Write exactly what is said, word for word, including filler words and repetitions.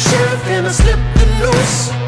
sheriff and I slipped the noose.